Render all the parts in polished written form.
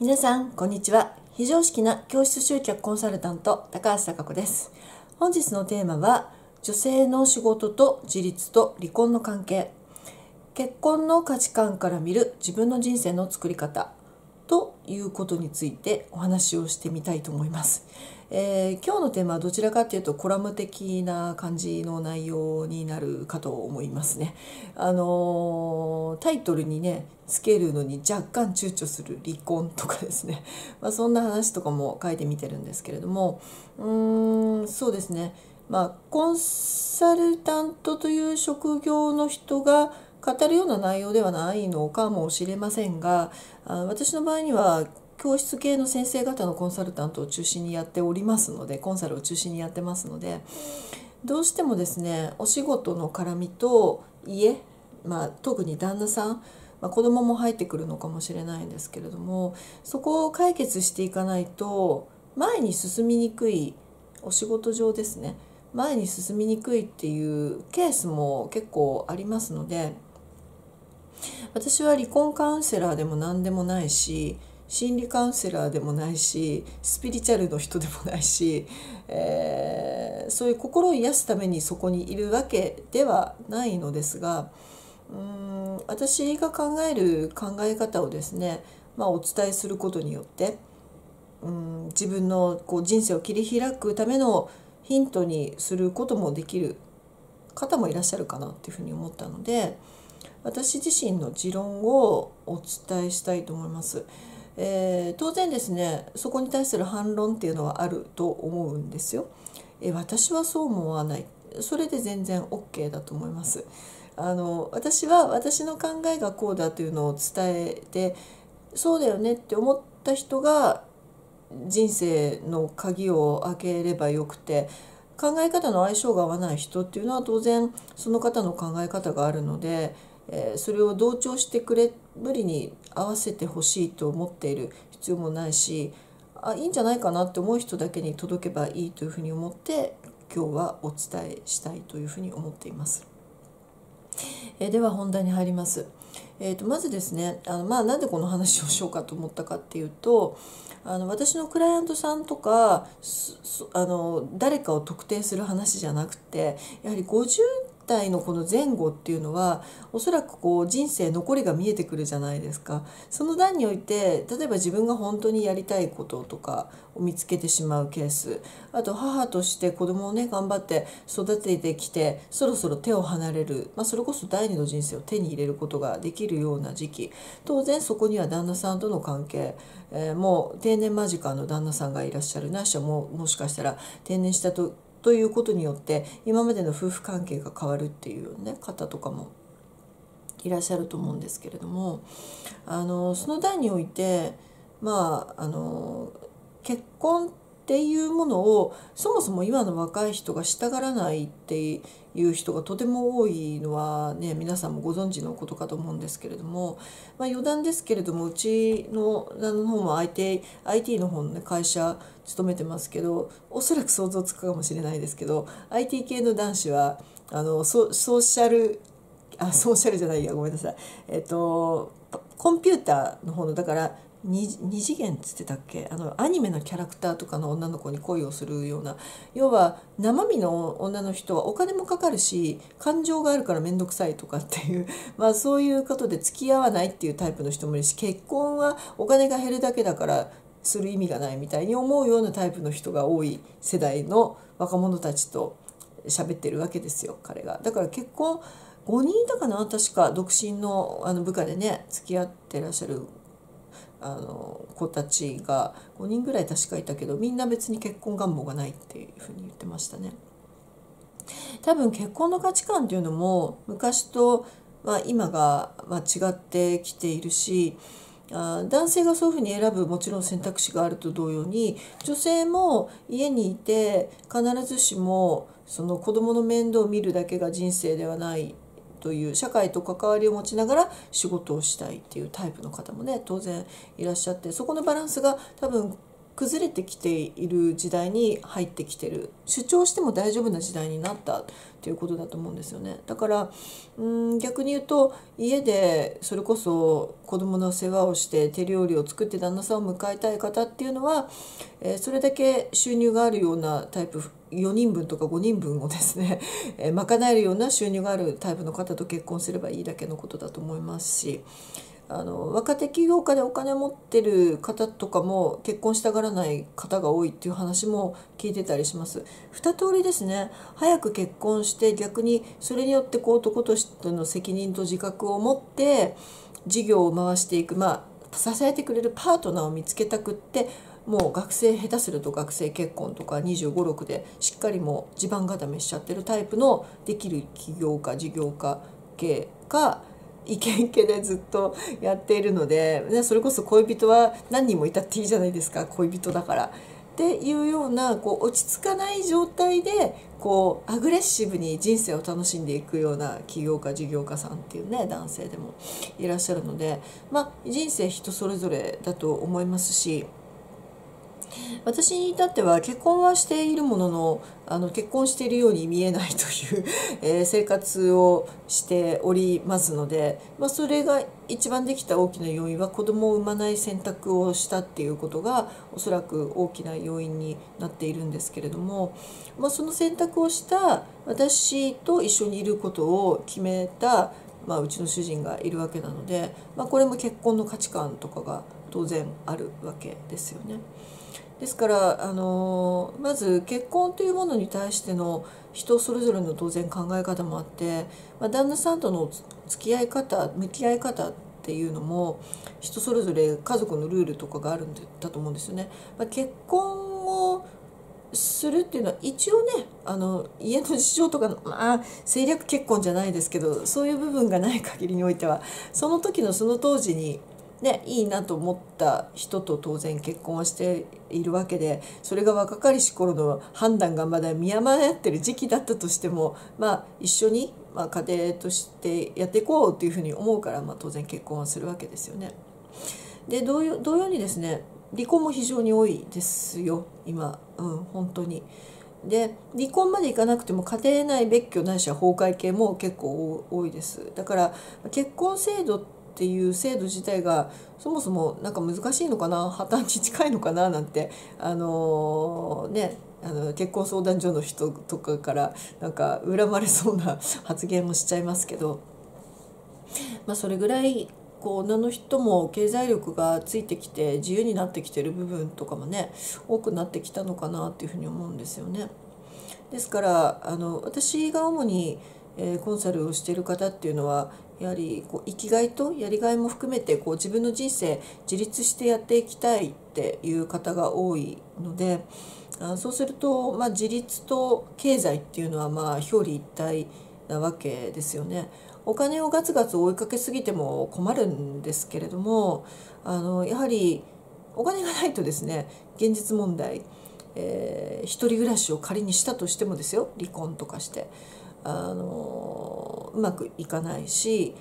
皆さん、こんにちは。非常識な教室集客コンサルタント、高橋貴子です。本日のテーマは、女性の仕事と自立と離婚の関係、結婚の価値観から見る自分の人生の作り方ということについてお話をしてみたいと思います。今日のテーマはどちらかというとコラム的な感じの内容になるかと思いますね。タイトルにねつけるのに若干躊躇する離婚とかですね、そんな話とかも書いてみてるんですけれども、そうですね、コンサルタントという職業の人が語るような内容ではないのかもしれませんが、私の場合には教室系の先生方のコンサルタントを中心にやっておりますので、コンサルを中心にやってますので、どうしてもですね、お仕事の絡みと家、特に旦那さん、子供も入ってくるのかもしれないんですけれども、そこを解決していかないと前に進みにくい、お仕事上ですね、前に進みにくいっていうケースも結構ありますので、私は離婚カウンセラーでも何でもないし、心理カウンセラーでもないし、スピリチュアルの人でもないし、そういう心を癒すためにそこにいるわけではないのですが、私が考える考え方をですね、お伝えすることによって、自分の人生を切り開くためのヒントにすることもできる方もいらっしゃるかなっていうふうに思ったので、私自身の持論をお伝えしたいと思います。当然ですね、そこに対する反論っていうのはあると思うんですよ。私はそう思わない。それで全然 OK だと思います。私は私の考えがこうだというのを伝えて、そうだよねって思った人が人生の鍵を開ければよくて、考え方の相性が合わない人っていうのは当然その方の考え方があるので、それを同調してくれ無理に合わせてほしいと思っている必要もないし、いいんじゃないかなって思う人だけに届けばいいというふうに思って、今日はお伝えしたいというふうに思っています。では本題に入ります。まずですね、なんでこの話をしようかと思ったかっていうと、私のクライアントさんとか誰かを特定する話じゃなくて、やはり50代のこの前後っていうのはおそらく人生残りが見えてくるじゃないですか。その段において、例えば自分が本当にやりたいこととかを見つけてしまうケース、あと母として子供をね頑張って育ててきて、そろそろ手を離れる、それこそ第二の人生を手に入れることができるような時期、当然そこには旦那さんとの関係、もう定年間近の旦那さんがいらっしゃる、ないしはもしかしたら定年したということによって今までの夫婦関係が変わるっていう、方とかもいらっしゃると思うんですけれども、その段において、結婚っていうものをそもそも今の若い人がしたがらないっていう人がとても多いのはね、皆さんもご存知のことかと思うんですけれども、余談ですけれども、うちの旦那の方も IT の方の、会社勤めてますけど、おそらく想像つくかもしれないですけど、 IT 系の男子はソーシャルじゃないや、ごめんなさい、コンピューターの方の、だから二次元っつってたっけ、アニメのキャラクターとかの女の子に恋をするような、要は生身の女の人はお金もかかるし感情があるから面倒くさいとかっていう、そういうことで付き合わないっていうタイプの人もいるし、結婚はお金が減るだけだからする意味がないみたいに思うようなタイプの人が多い世代の若者たちと喋ってるわけですよ、彼が。だから結婚5人いたかな、確か独身の部下でね付き合ってらっしゃる子たちが5人ぐらい確かいたけど、みんな別に結婚願望がないっていうふうに言ってましたね。多分結婚の価値観というのも昔と今が違ってきているし、男性がそういうふうに選ぶもちろん選択肢があると同様に、女性も家にいて必ずしもその子供の面倒を見るだけが人生ではないという、社会と関わりを持ちながら仕事をしたいっていうタイプの方もね当然いらっしゃって、そこのバランスが多分崩れてきている時代に入ってきてる、主張しても大丈夫な時代になったっていうことだと思うんですよね。だから逆に言うと、家でそれこそ子供の世話をして手料理を作って旦那さんを迎えたい方っていうのは、それだけ収入があるようなタイプ、4人分とか5人分をですね賄えるような収入があるタイプの方と結婚すればいいだけのことだと思いますし、若手起業家でお金持ってる方とかも結婚したがらない方が多いっていう話も聞いてたりします。2通りですね。早く結婚して、逆にそれによってこう男としての責任と自覚を持って事業を回していく、支えてくれるパートナーを見つけたくって、もう学生、下手すると学生結婚とか25、6でしっかりもう地盤固めしちゃってるタイプのできる起業家、事業家系か、イケイケでずっとやっているので、それこそ恋人は何人もいたっていいじゃないですか、恋人だから。っていうようなこう落ち着かない状態でこうアグレッシブに人生を楽しんでいくような起業家、事業家さんっていうね、男性でもいらっしゃるので、人生人それぞれだと思いますし。私に至っては結婚はしているものの、結婚しているように見えないという生活をしておりますので、それが一番できた大きな要因は、子供を産まない選択をしたっていうことがおそらく大きな要因になっているんですけれども、その選択をした私と一緒にいることを決めた、うちの主人がいるわけなので、これも結婚の価値観とかが当然あるわけですよね。ですからまず結婚というものに対しての人それぞれの当然考え方もあって、旦那さんとの付き合い方、向き合い方っていうのも人それぞれ家族のルールとかがあるんだと思うんですよね。結婚をするっていうのは一応ね、家の事情とかの、政略結婚じゃないですけど、そういう部分がない限りにおいては、その時のその当時にいいなと思った人と当然結婚はしているわけで、それが若かりし頃の判断がまだ見誤ってる時期だったとしても、一緒に家庭としてやっていこうというふうに思うから、当然結婚はするわけですよね。で同様にですね、離婚も非常に多いですよ今、本当に。で離婚までいかなくても、家庭内別居ないしは崩壊系も結構多いです。だから結婚制度っていう制度自体がそもそもなんか難しいのかな、破綻に近いのかななんて結婚相談所の人とかからなんか恨まれそうな発言もしちゃいますけど、それぐらいこう女の人も経済力がついてきて自由になってきてる部分とかもね、多くなってきたのかなっていうふうに思うんですよね。ですから私が主にコンサルをしている方っていうのは、やはりこう生きがいとやりがいも含めてこう自分の人生自立してやっていきたいっていう方が多いので、そうすると自立と経済っていうのは表裏一体なわけですよね。お金をガツガツ追いかけすぎても困るんですけれども、やはりお金がないとですね、現実問題、一人暮らしを仮にしたとしてもですよ、離婚とかしてうまくいかないし、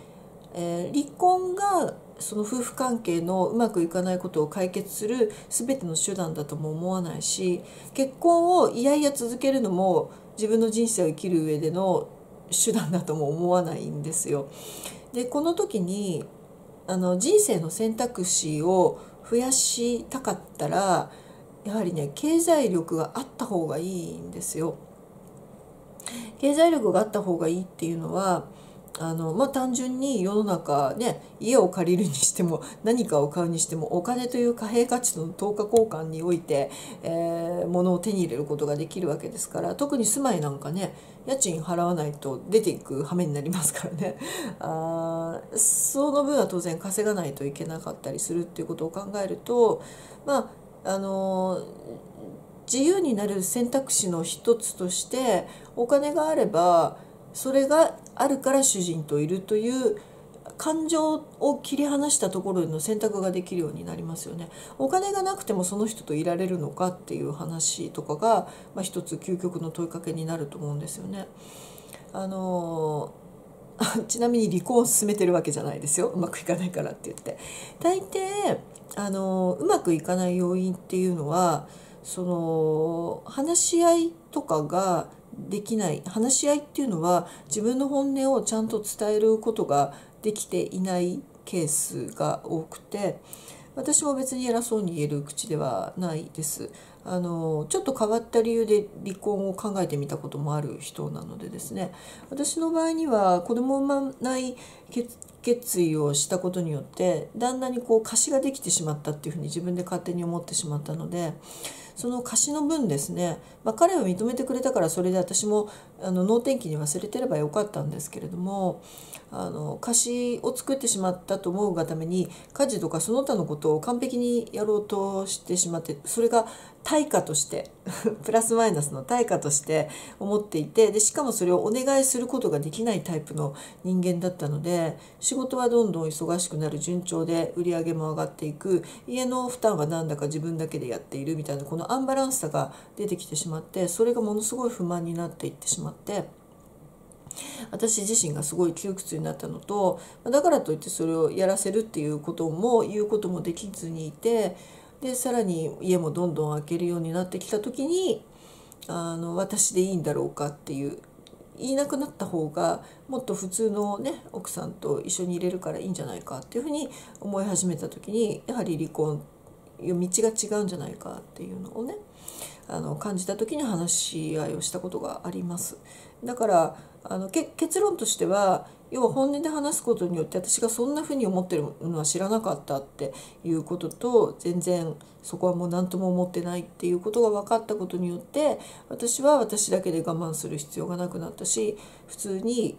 離婚がその夫婦関係のうまくいかないことを解決する全ての手段だとも思わないし、結婚をいやいや続けるのも自分の人生を生きる上での手段だとも思わないんですよ。でこの時に人生の選択肢を増やしたかったら、やはりね、経済力があった方がいいんですよ。経済力があった方がいいっていうのは単純に世の中ね、家を借りるにしても何かを買うにしても、お金という貨幣価値との等価交換において、物を手に入れることができるわけですから、特に住まいなんかね、家賃払わないと出ていく羽目になりますからね、その分は当然稼がないといけなかったりするっていうことを考えると、自由になる選択肢の一つとして、お金があればそれがあるから主人といるという感情を切り離したところの選択ができるようになりますよね。お金がなくてもその人といられるのかっていう話とかが、一つ究極の問いかけになると思うんですよね。ちなみに離婚を勧めてるわけじゃないですよ、うまくいかないからって言って。大抵うまくいかない要因っていうのは、その話し合いとかができない、話し合いっていうのは自分の本音をちゃんと伝えることができていないケースが多くて、私も別に偉そうに言える口ではないです。ちょっと変わった理由で離婚を考えてみたこともある人なのでですね、私の場合には子供を産まない決意をしたことによって旦那にこう貸しができてしまったっていうふうに自分で勝手に思ってしまったので、その貸しの分ですね、彼は認めてくれたからそれで私も能天気に忘れてればよかったんですけれども、貸しを作ってしまったと思うがために家事とかその他のことを完璧にやろうとしてしまって、それが対価としてプラスマイナスの対価として思っていて、でしかもそれをお願いすることができないタイプの人間だったので、仕事はどんどん忙しくなる、順調で売り上げも上がっていく、家の負担はなんだか自分だけでやっているみたいな、このアンバランスさが出てきてしまって、それがものすごい不満になっていってしまって、私自身がすごい窮屈になったのと、だからといってそれをやらせるっていうことも言うこともできずにいて、でさらに家もどんどん開けるようになってきた時に私でいいんだろうかっていう、言いなくなった方がもっと普通のね奥さんと一緒にいれるからいいんじゃないかっていうふうに思い始めた時に、やはり離婚道が違うんじゃないかっていうのをね感じた時に話し合いをしたことがあります。だから結論としては、要は本音で話すことによって私がそんなふうに思ってるのは知らなかったっていうことと、全然そこはもう何とも思ってないっていうことが分かったことによって、私は私だけで我慢する必要がなくなったし、普通に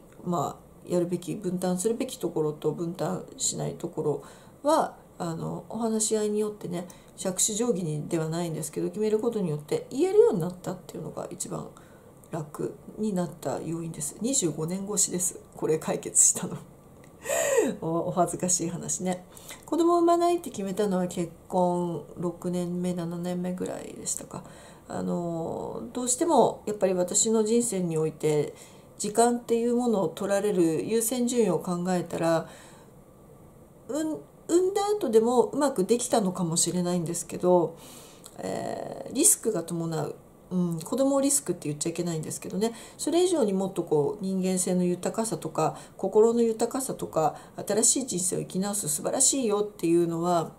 やるべき、分担するべきところと分担しないところはお話し合いによってね、杓子定規にではないんですけど決めることによって言えるようになったっていうのが一番楽になった要因です。25年越しです、これ解決したのお恥ずかしい話ね。子供を産まないって決めたのは結婚6年目7年目ぐらいでしたか。どうしてもやっぱり私の人生において時間っていうものを取られる優先順位を考えたら、産んだ後でもうまくできたのかもしれないんですけど、リスクが伴う、子供をリスクって言っちゃいけないんですけどね、それ以上にもっとこう人間性の豊かさとか心の豊かさとか、新しい人生を生き直す素晴らしいよっていうのは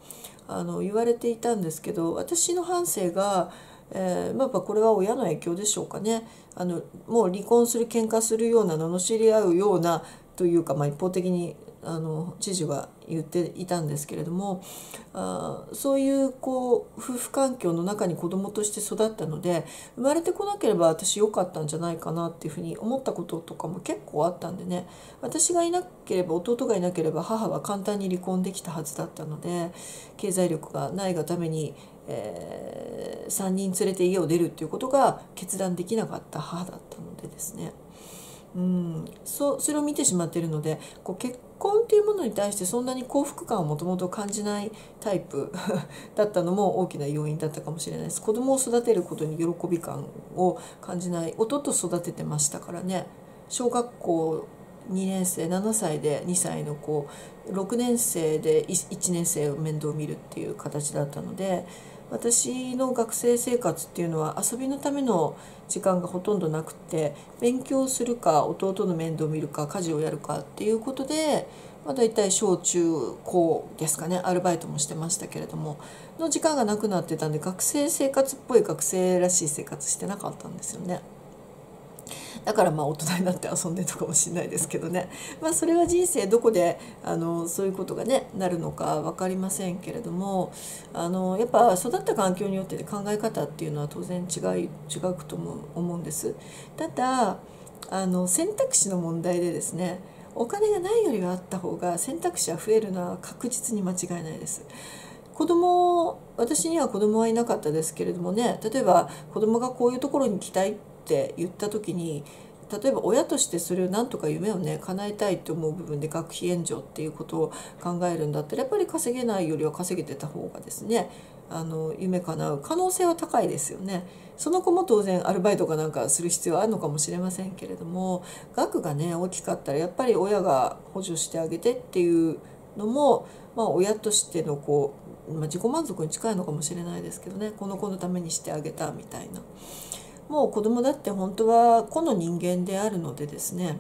言われていたんですけど、私の半生が、これは親の影響でしょうかね。もう離婚する、喧嘩するような、罵り合うようなというか、一方的に知事は言っていたんですけれども、そういう夫婦環境の中に子供として育ったので、生まれてこなければ私良かったんじゃないかなっていうふうに思ったこととかも結構あったんでね、私がいなければ、弟がいなければ母は簡単に離婚できたはずだったので、経済力がないがために、3人連れて家を出るっていうことが決断できなかった母だったのでですね。それを見てしまっているので、結婚っていうものに対してそんなに幸福感をもともと感じないタイプだったのも大きな要因だったかもしれないです。子供を育てることに喜び感を感じない。弟育ててましたからね、小学校2年生7歳で2歳の子、6年生で1年生を面倒見るっていう形だったので、私の学生生活っていうのは遊びのための時間がほとんどなくて、勉強するか弟の面倒を見るか家事をやるかっていうことで、大体小中高ですかね、アルバイトもしてましたけれどもの時間がなくなってたんで、学生生活っぽい、学生らしい生活してなかったんですよね。だから大人になって遊んでたかもしれないですけどね、それは人生どこでそういうことがねなるのか分かりませんけれども、やっぱ育った環境によって考え方っていうのは当然違うと思うんです。ただ選択肢の問題でですね、お金がないよりはあった方が選択肢は増えるのは確実に間違いないです。私には子供はいなかったですけれどもね、例えば子供がこういうところに来たいって言った時に、例えば親としてそれをなんとか夢をね叶えたいと思う部分で学費援助っていうことを考えるんだったら、やっぱり稼げないよりは稼げてた方がですね、夢叶う可能性は高いですよね。その子も当然アルバイトかなんかする必要はあるのかもしれませんけれども、額がね大きかったらやっぱり親が補助してあげてっていうのも、まあ、親としてのこう、まあ、自己満足に近いのかもしれないですけどね、この子のためにしてあげたみたいな。もう子供だって本当は個の人間であるのでですね、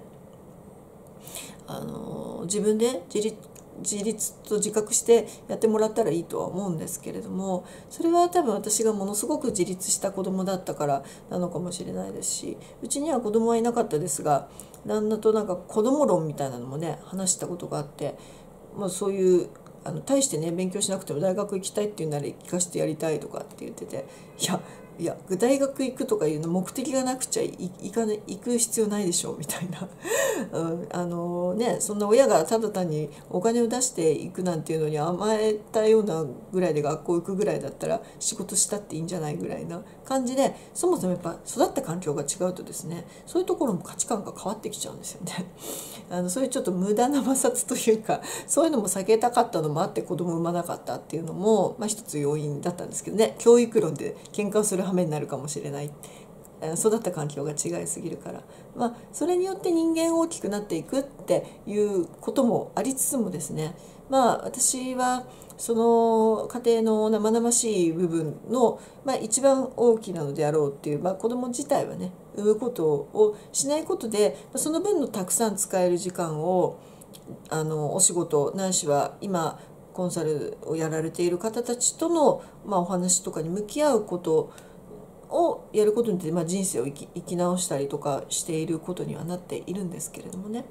自分で自立と自覚してやってもらったらいいとは思うんですけれども、それは多分私がものすごく自立した子供だったからなのかもしれないですし、うちには子供はいなかったですが、旦那となんか子供論みたいなのもね話したことがあって、まあ、そういう大してね勉強しなくても大学行きたいっていうなら行かしてやりたいとかって言ってて、いや大学行くとかいうの目的がなくちゃ行く必要ないでしょみたいなそんな親がただ単にお金を出していくなんていうのに甘えたようなぐらいで、学校行くぐらいだったら仕事したっていいんじゃないぐらいな感じで、そもそもやっぱ育った環境が違うとですね、そういうところも価値観が変わってきちゃうんですよね。そういうちょっと無駄な摩擦というか、そういうのも避けたかったのもあって子供産まなかったっていうのも、まあ、一つ要因だったんですけどね。教育論で喧嘩をする羽目になるかもしれない、育った環境が違いすぎるから、まあ、それによって人間大きくなっていくっていうこともありつつもですね、まあ私はその家庭の生々しい部分の、まあ、一番大きなのであろうっていう、まあ、子ども自体はね産むことをしないことで、その分のたくさん使える時間をお仕事ないしは今コンサルをやられている方たちとの、まあ、お話とかに向き合うことをやることによって、まあ、人生を生き直したりとかしていることにはなっているんですけれどもね。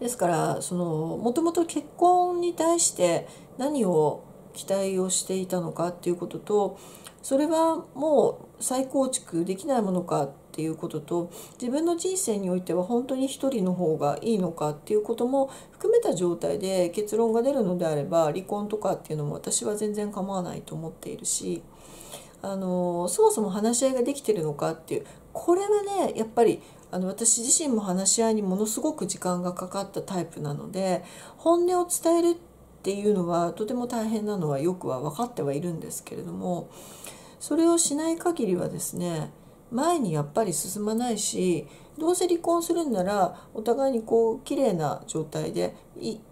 ですからもともと結婚に対して何を期待をしていたのかっていうことと、それはもう再構築できないものかっていうことと、自分の人生においては本当に一人の方がいいのかっていうことも含めた状態で結論が出るのであれば、離婚とかっていうのも私は全然構わないと思っているし。そもそも話し合いができてるのかっていう、これはねやっぱり私自身も話し合いにものすごく時間がかかったタイプなので、本音を伝えるっていうのはとても大変なのはよくは分かってはいるんですけれども、それをしない限りはですね前にやっぱり進まないし、どうせ離婚するんならお互いにこう綺麗な状態で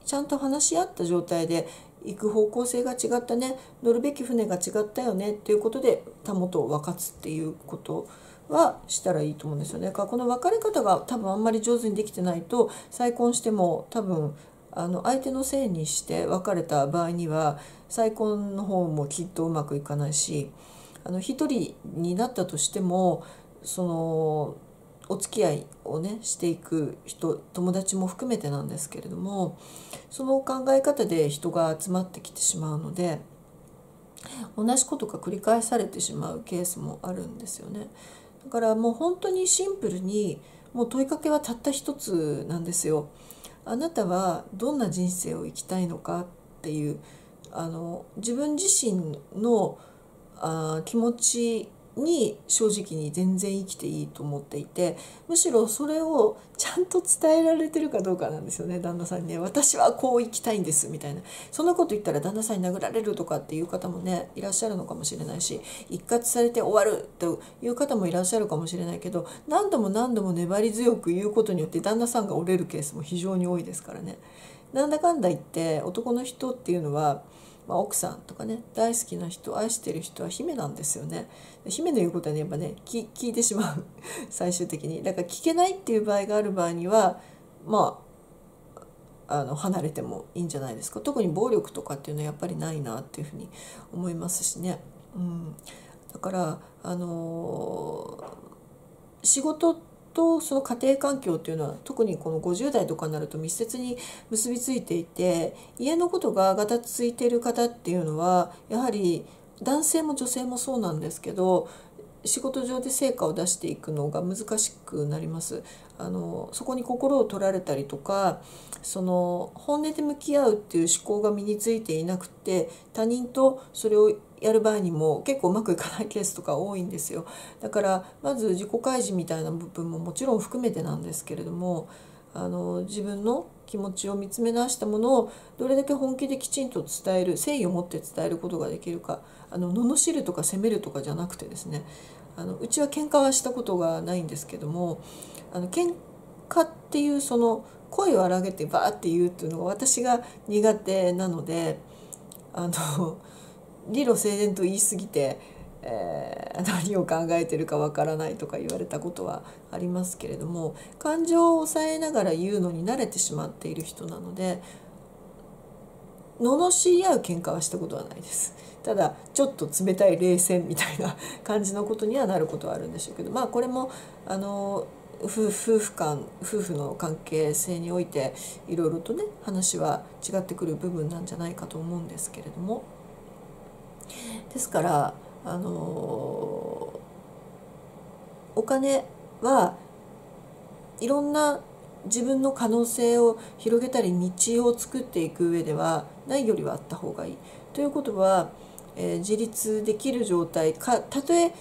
ちゃんと話し合った状態で行く方向性が違ったね、乗るべき船が違ったよねっていうことでたもとを分かつっていうことはしたらいいと思うんですよね。この別れ方が多分あんまり上手にできてないと、再婚しても多分相手のせいにして別れた場合には再婚の方もきっとうまくいかないし、一人になったとしてもお付き合いをねしていく人、友達も含めてなんですけれども、その考え方で人が集まってきてしまうので、同じことが繰り返されてしまうケースもあるんですよね。だからもう本当にシンプルに、もう問いかけはたった一つなんですよ。あなたはどんな人生を生きたいのかっていう、自分自身の気持ちに正直に全然生きていいと思っていて、むしろそれをちゃんと伝えられてるかどうかなんですよね。旦那さんにね、私はこう生きたいんですみたいな、そんなこと言ったら旦那さんに殴られるとかっていう方もねいらっしゃるのかもしれないし、一括されて終わるという方もいらっしゃるかもしれないけど、何度も何度も粘り強く言うことによって旦那さんが折れるケースも非常に多いですからね。なんだかんだ言って男の人っていうのは、まあ、奥さんとかね大好きな人、愛してる人は姫なんですよね。姫の言うことはねやっぱね聞いてしまう最終的に。だから聞けないっていう場合がある場合には、まあ離れてもいいんじゃないですか。特に暴力とかっていうのはやっぱりないなっていうふうに思いますしね。うん、だから仕事ってとその家庭環境というのは特にこの50代とかになると密接に結びついていて、家のことががたついている方っていうのはやはり男性も女性もそうなんですけど、仕事上で成果を出していくのが難しくなります。そこに心を取られたりとか、本音で向き合うっていう思考が身についていなくて、他人とそれをやる場合にも結構うまくいかないケースとか多いんですよ。だからまず自己開示みたいな部分ももちろん含めてなんですけれども、自分の気持ちを見つめ直したものをどれだけ本気できちんと伝える、誠意を持って伝えることができるか、罵るとか責めるとかじゃなくてですね、うちは喧嘩はしたことがないんですけども、喧嘩っていう声を荒げてバーって言うっていうのが私が苦手なので、理路整然と言い過ぎて、何を考えてるかわからないとか言われたことはありますけれども、感情を抑えながら言うのに慣れてしまっている人なので、罵り合う喧嘩はしたことはないです。ただちょっと冷たい冷戦みたいな感じのことにはなることはあるんでしょうけど、まあこれも夫婦の関係性においていろいろとね話は違ってくる部分なんじゃないかと思うんですけれども、ですからお金はいろんな自分の可能性を広げたり道を作っていく上ではないよりはあった方がいい。ということは、自立できる状態か、たとえ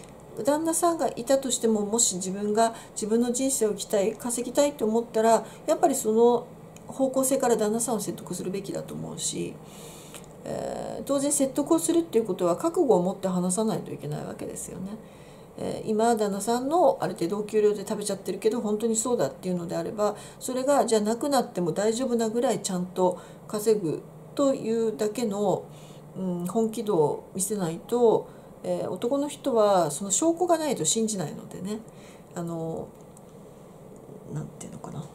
旦那さんがいたとしても、もし自分が自分の人生を稼ぎたいと思ったら、やっぱりその方向性から旦那さんを説得するべきだと思うし、当然説得をするっていうことは覚悟を持って話さないといけないわけですよね。今旦那さんのある程度お給料で食べちゃってるけど本当にそうだっていうのであれば、それがじゃあなくなっても大丈夫なぐらいちゃんと稼ぐというだけの、本気度を見せないと、男の人はその証拠がないと信じないのでね、なんていうのかな、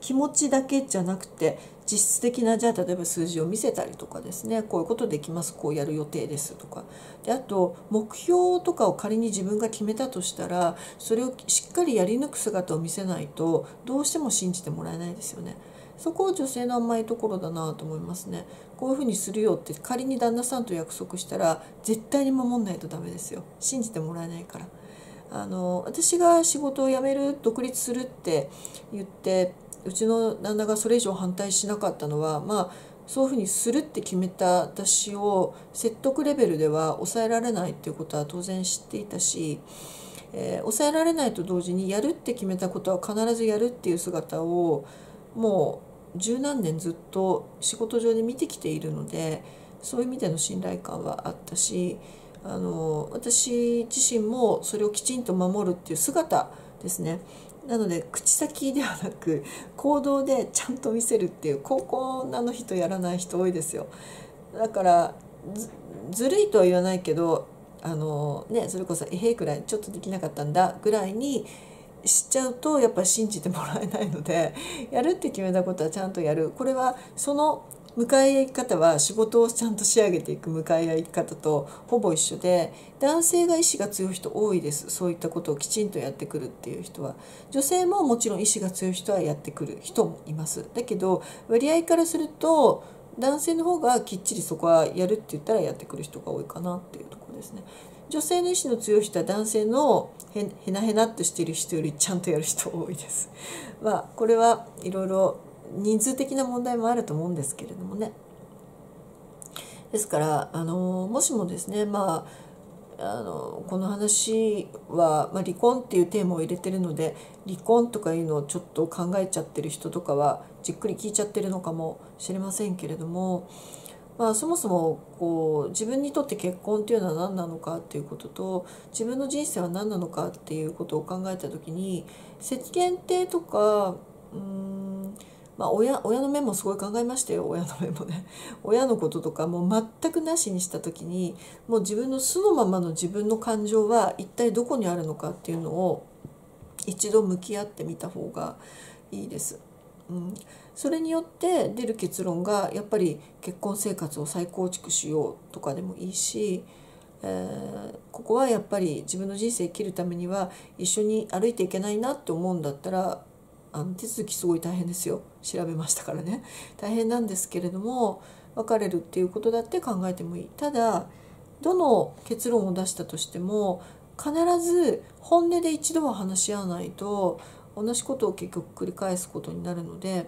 気持ちだけじゃなくて実質的な、じゃあ例えば数字を見せたりとかですね、こういうことできます、こうやる予定ですとかで、あと目標とかを仮に自分が決めたとしたら、それをしっかりやり抜く姿を見せないとどうしても信じてもらえないですよね。そこは女性の甘いところだなと思いますね。こういうふうにするよって仮に旦那さんと約束したら絶対に守んないとダメですよ、信じてもらえないから。私が仕事を辞める、独立するって言ってうちの旦那がそれ以上反対しなかったのは、まあそういうふうにするって決めた私を説得レベルでは抑えられないっていうことは当然知っていたし、抑えられないと同時にやるって決めたことは必ずやるっていう姿をもう十何年ずっと仕事上で見てきているので、そういう意味での信頼感はあったし、私自身もそれをきちんと守るっていう姿ですね。なので口先ではなく行動でちゃんと見せるっていう、高校なの人やらない人多いですよ。だからずるいとは言わないけど、それこそ「えへ」くらい、ちょっとできなかったんだぐらいにしちゃうとやっぱり信じてもらえないので、やるって決めたことはちゃんとやる。これはその向かい合い方は仕事をちゃんと仕上げていく向かい合い方とほぼ一緒で、男性が意志が強い人多いです。そういったことをきちんとやってくるっていう人は。女性ももちろん意志が強い人はやってくる人もいます。だけど割合からすると男性の方がきっちりそこはやるって言ったらやってくる人が多いかなっていうところですね。女性の意志の強い人は男性のへなへなっとしている人よりちゃんとやる人多いです。まあこれはいろいろ人数的な問題もあると思うんですけれどもね。ですからもしもですね、この話は、離婚っていうテーマを入れてるので、離婚とかいうのをちょっと考えちゃってる人とかはじっくり聞いちゃってるのかもしれませんけれども、そもそもこう自分にとって結婚っていうのは何なのかっていうことと、自分の人生は何なのかっていうことを考えた時に、世間体とか親の面もすごい考えましたよ。親の面もね、親のこととかもう全くなしにした時に、もう自分の素のままの自分の感情は一体どこにあるのかっていうのを一度向き合ってみた方がいいです。それによって出る結論が、やっぱり結婚生活を再構築しようとかでもいいし、ここはやっぱり自分の人生生きるためには一緒に歩いていけないなって思うんだったら、手続きすごい大変ですよ。調べましたからね、大変なんですけれども、別れるっていうことだって考えてもいい。ただどの結論を出したとしても必ず本音で一度は話し合わないと同じことを結局繰り返すことになるので、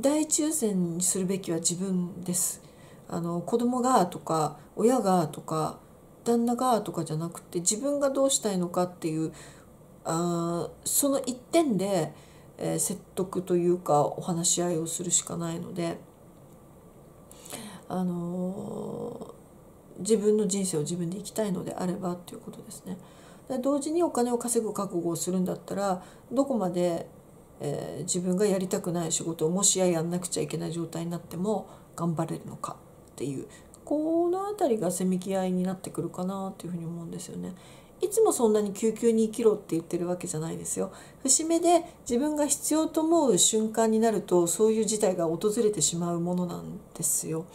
第一優先にするべきは自分です。子供がとか親がとか旦那がとかじゃなくて、自分がどうしたいのかっていうその一点で説得というかお話し合いをするしかないので、自分の人生を自分で生きたいのであればということですね。同時にお金を稼ぐ覚悟をするんだったら、どこまで自分がやりたくない仕事をもしやんなくちゃいけない状態になっても頑張れるのかっていう、この辺りがせめぎ合いになってくるかなっていうふうに思うんですよね。いつもそんなに急急に生きろって言ってるわけじゃないですよ。節目で自分が必要と思う瞬間になるとそういう事態が訪れてしまうものなんですよ。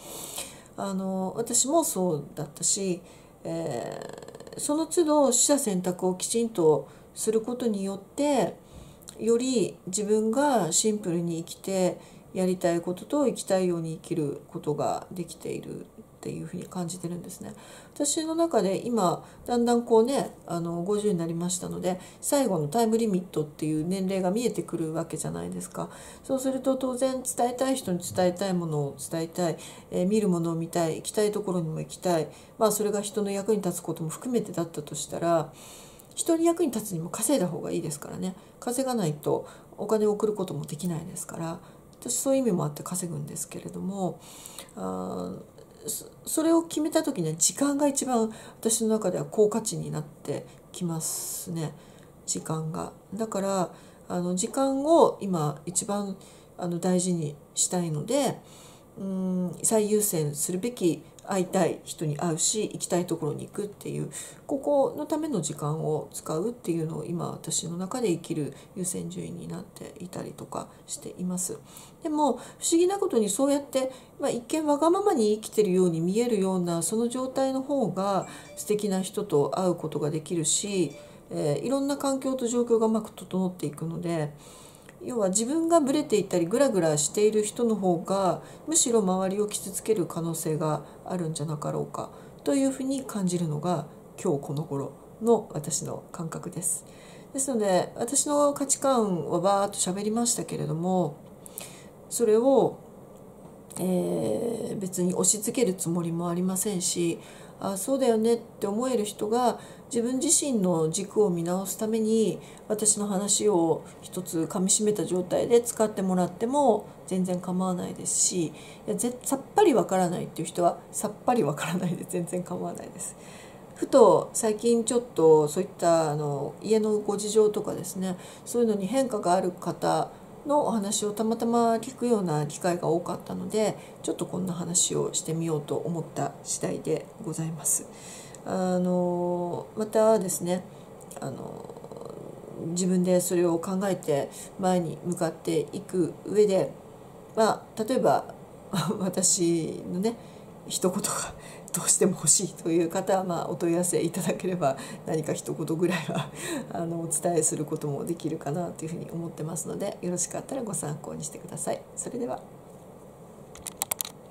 私もそうだったし、その都度取捨選択をきちんとすることによってより自分がシンプルに生きてやりたいことと生きたいように生きることができているっていうふうに感じてるんですね。私の中で今だんだんこうね50になりましたので最後のタイムリミットっていう年齢が見えてくるわけじゃないですか。そうすると当然伝えたい人に伝えたいものを伝えたい、見るものを見たい、行きたいところにも行きたい、それが人の役に立つことも含めてだったとしたら、人に役に立つにも稼いだ方がいいですからね。稼がないとお金を送ることもできないですから、私そういう意味もあって稼ぐんですけれども、それを決めた時には時間が一番私の中では高価値になってきますね。時間が。だから時間を今一番大事にしたいので、最優先するべき会いたい人に会うし行きたいところに行くっていう、ここのための時間を使うっていうのを今私の中で生きる優先順位になっていたりとかしています。でも不思議なことにそうやって、一見わがままに生きてるように見えるようなその状態の方が素敵な人と会うことができるし、いろんな環境と状況がうまく整っていくので。要は自分がブレていたりグラグラしている人の方がむしろ周りを傷つける可能性があるんじゃなかろうかというふうに感じるのが今日この頃の私の感覚です。ですので私の価値観はバーッと喋りましたけれども、それを、別に押し付けるつもりもありませんし、あ、そうだよねって思える人が自分自身の軸を見直すために私の話を一つかみしめた状態で使ってもらっても全然構わないですし、いやさっぱりわからないっていう人はさっぱりわからないで全然構わないです。ふと最近ちょっとそういった家のご事情とかですね、そういうのに変化がある方のお話をたまたま聞くような機会が多かったので、ちょっとこんな話をしてみようと思った次第でございます。またですね自分でそれを考えて前に向かっていく上で、例えば私のね一言がどうしても欲しいという方はお問い合わせいただければ何か一言ぐらいはお伝えすることもできるかなというふうに思ってますので、よろしかったらご参考にしてください。それでは。